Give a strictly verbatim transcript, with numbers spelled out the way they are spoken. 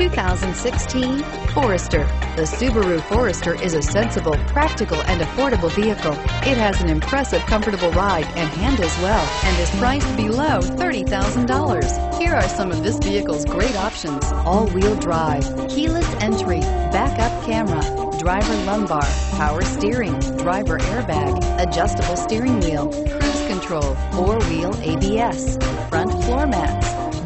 two thousand sixteen Forester. The Subaru Forester is a sensible, practical, and affordable vehicle. It has an impressive, comfortable ride and handles well, and is priced below thirty thousand dollars. Here are some of this vehicle's great options: all-wheel drive, keyless entry, backup camera, driver lumbar, power steering, driver airbag, adjustable steering wheel, cruise control, four-wheel A B S, front floor mats.